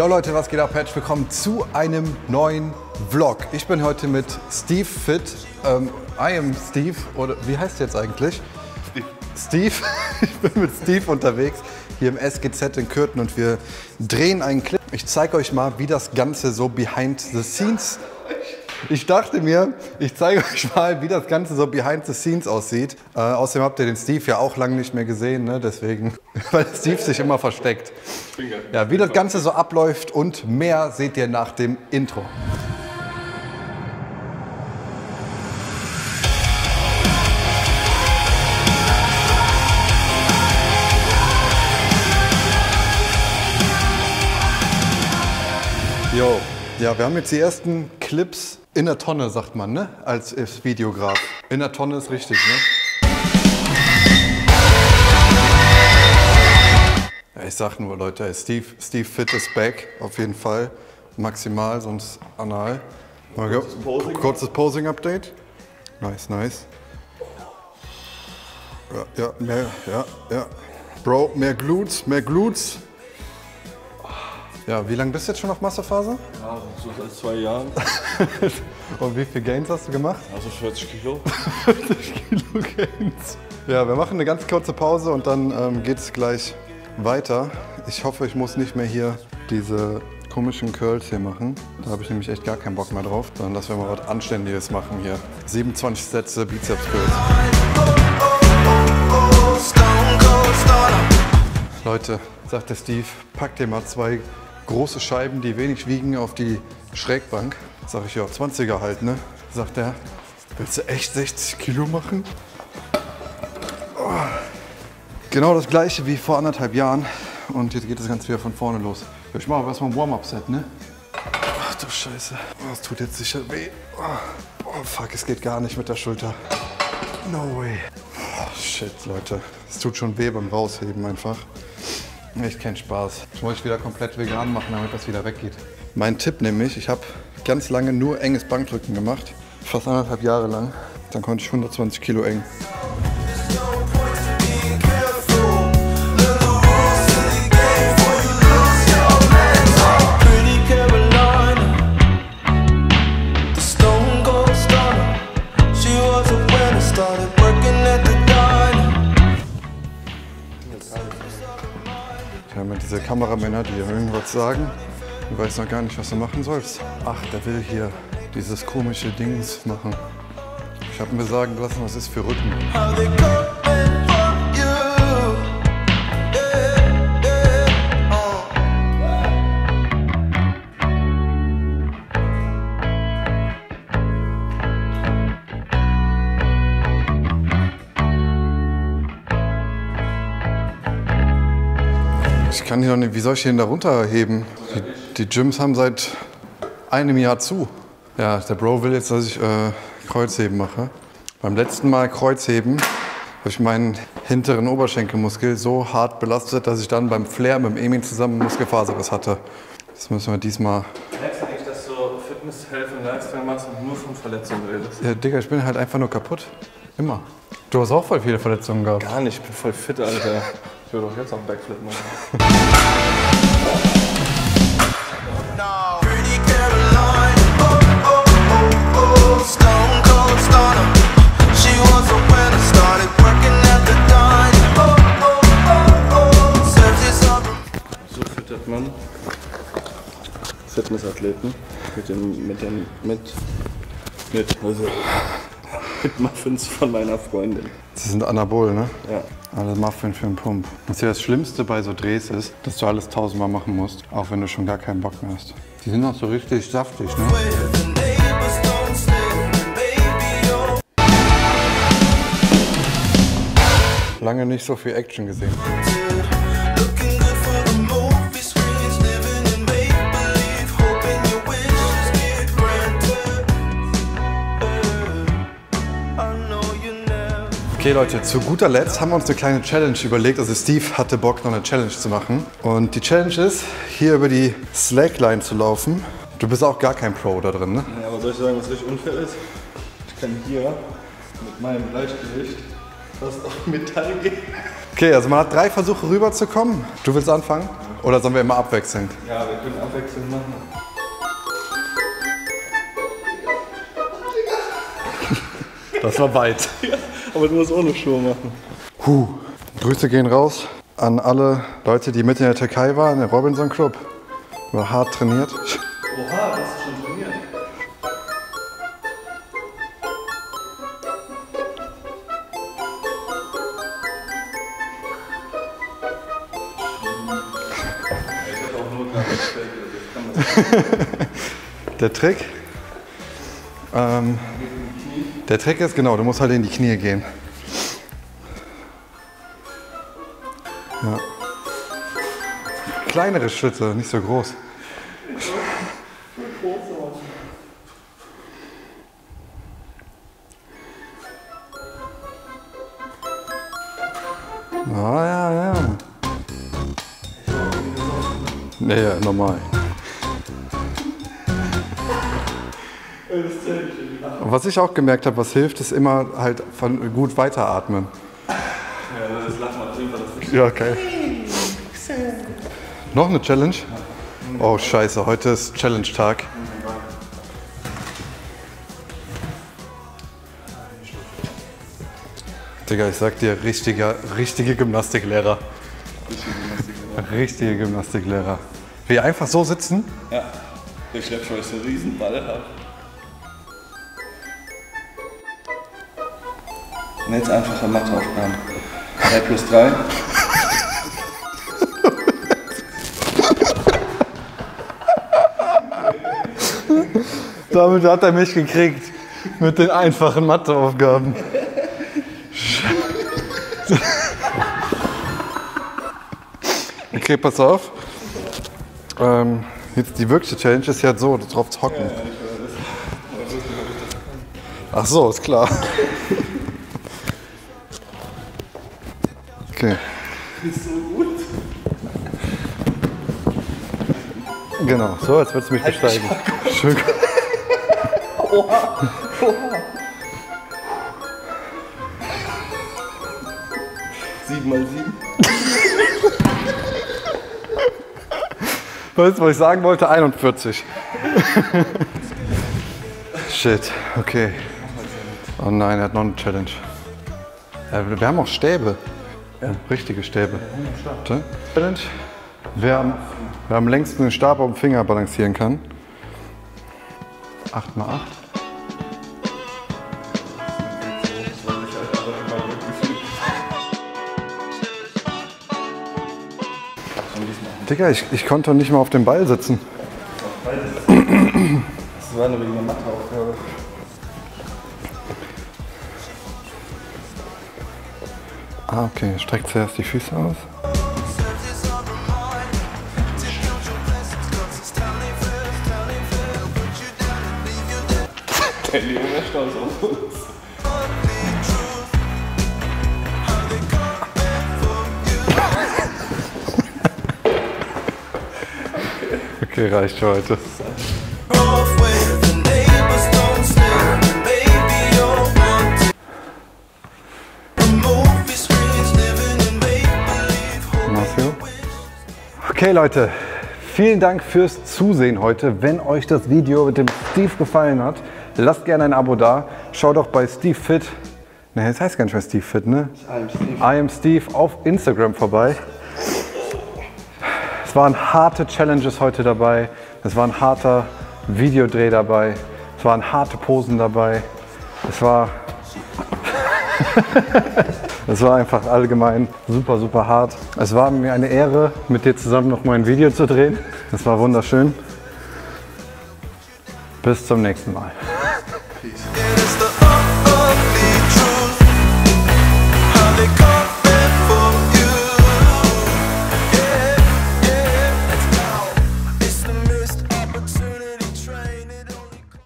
Jo Leute, was geht ab? Herzlich willkommen zu einem neuen Vlog. Ich bin heute mit Steve Fitt. I am Steve, oder wie heißt der jetzt eigentlich? Steve. Steve. Ich bin mit Steve unterwegs, hier im SGZ in Kürten, und wir drehen einen Clip. Ich zeige euch mal, wie das Ganze so behind the scenes... Ich dachte mir, ich zeige euch mal, wie das Ganze so behind the scenes aussieht. Außerdem habt ihr den Steve ja auch lange nicht mehr gesehen, ne? Deswegen, weil Steve sich immer versteckt. Ja, wie das Ganze so abläuft und mehr seht ihr nach dem Intro. Jo, ja, wir haben jetzt die ersten Clips. In der Tonne, sagt man, ne? Als Videograf. In der Tonne ist richtig, ne? Ich sag nur, Leute, Steve Fitt ist back, auf jeden Fall. Maximal, sonst anal. Kurzes Posing-Update. Nice, nice. Ja, mehr, ja. Bro, mehr Glutes, mehr Glutes. Ja, wie lange bist du jetzt schon auf Massephase? Ja, so seit 2 Jahren. Und wie viel Gains hast du gemacht? Also 40 Kilo. 40 Kilo Gains. Ja, wir machen eine ganz kurze Pause und dann geht's gleich weiter. Ich hoffe, ich muss nicht mehr hier diese komischen Curls hier machen. Da habe ich nämlich echt gar keinen Bock mehr drauf. Dann lassen wir mal was Anständiges machen hier. 27 Sätze Bizeps Curls. Leute, sagt der Steve, pack dir mal 2 große Scheiben, die wenig wiegen, auf die Schrägbank. Sag ich, ja, 20er halt, ne? Sagt er, willst du echt 60 Kilo machen? Oh. Genau das gleiche wie vor 1,5 Jahren. Und jetzt geht das Ganze wieder von vorne los. Ich mache aber erstmal ein Warm-Up-Set, ne? Ach du Scheiße. Oh, das tut jetzt sicher weh. Oh fuck, es geht gar nicht mit der Schulter. No way. Oh shit, Leute. Es tut schon weh beim Rausheben einfach. Echt kein Spaß. Ich muss wieder komplett vegan machen, damit das wieder weggeht. Mein Tipp nämlich, ich habe ganz lange nur enges Bankdrücken gemacht. Fast 1,5 Jahre lang. Dann konnte ich 120 Kilo eng. Diese Kameramänner, die irgendwas sagen, ich weiß noch gar nicht, was du machen sollst. Ach, der will hier dieses komische Dings machen. Ich habe mir sagen lassen, was ist für Rücken. Ich kann hier noch nicht, wie soll ich den da runterheben? Die Gyms haben seit einem Jahr zu. Ja, der Bro will jetzt, dass ich Kreuzheben mache. Beim letzten Mal Kreuzheben habe ich meinen hinteren Oberschenkelmuskel so hart belastet, dass ich dann beim Flair mit dem Emin zusammen Muskelfaserriss hatte. Das müssen wir diesmal... Merkst du eigentlich, dass du Fitness, Health und Lifestyle machst und nur von Verletzungen redest? Ja, Digga, ich bin halt einfach nur kaputt. Immer. Du hast auch voll viele Verletzungen gehabt. Gar nicht, ich bin voll fit, Alter. Ich will doch jetzt noch einen Backflip machen. So füttert man Fitnessathleten also mit Muffins von meiner Freundin. Das sind Anabol, ne? Ja. Alles Muffin für einen Pump. Was ja das Schlimmste bei so Drehs ist, dass du alles 1000-mal machen musst, auch wenn du schon gar keinen Bock mehr hast. Die sind auch so richtig saftig, ne? Lange nicht so viel Action gesehen. Okay Leute, zu guter Letzt haben wir uns eine kleine Challenge überlegt. Also Steve hatte Bock, noch eine Challenge zu machen. Und die Challenge ist, hier über die Slackline zu laufen. Du bist auch gar kein Pro da drin, ne? Ja, aber soll ich sagen, was richtig unfair ist? Ich kann hier mit meinem Gleichgewicht fast auf Metall gehen. Okay, also man hat 3 Versuche rüberzukommen. Du willst anfangen? Ja. Oder sollen wir immer abwechseln? Ja, wir können abwechselnd machen. Das war weit. Ja, aber du musst ohne Schuhe machen. Puh. Grüße gehen raus an alle Leute, die mit in der Türkei waren, der Robinson-Club. War hart trainiert. Oha, das ist schon trainiert. Ich hätte auch nur einen Trick. Der Trick? Der Trick ist genau, du musst halt in die Knie gehen. Ja. Kleinere Schritte, nicht so groß. Ah, ja, ja. Nee, ja, normal. Was ich auch gemerkt habe, was hilft, ist immer halt von gut weiteratmen. Ja, das lacht man auf jeden Fall. Ja, okay. Noch eine Challenge? Oh, scheiße, heute ist Challenge-Tag. Digga, ich sag dir, richtige Gymnastiklehrer. Richtige Gymnastiklehrer. Wie, einfach so sitzen? Ja. Ich schlepp schon so einen Riesenball ab. Und jetzt einfache Matheaufgaben. 3 plus 3. Damit hat er mich gekriegt. Mit den einfachen Matheaufgaben. Okay, pass auf. Jetzt die wirkliche Challenge ist ja so, drauf zu hocken. Ach so, ist klar. Okay. Ist so gut. Genau, so als würdest du mich besteigen. Schön. Oha. Oha. Sieben mal sieben. Weißt du, was ich sagen wollte? 41. Shit, okay. Oh nein, er hat noch eine Challenge. Wir haben auch Stäbe. Ja. Richtige Stäbe. Challenge. Wer am längsten den Stab auf dem Finger balancieren kann. 8×8. Digga, ich konnte nicht mal auf dem Ball sitzen. Das war eine wegen Matheaufgabe. Ah, okay. Streckt zuerst die Füße aus. Der Leo wäre stolz auf uns. Okay, reicht für heute. Okay Leute, vielen Dank fürs Zusehen heute. Wenn euch das Video mit dem Steve gefallen hat, lasst gerne ein Abo da. Schaut doch bei Steve Fitt, ne, das heißt gar nicht mehr Steve Fitt, ne? I am Steve auf Instagram vorbei. Es waren harte Challenges heute dabei. Es war ein harter Videodreh dabei. Es waren harte Posen dabei. Es war einfach allgemein super, super hart. Es war mir eine Ehre, mit dir zusammen noch mal ein Video zu drehen. Das war wunderschön. Bis zum nächsten Mal.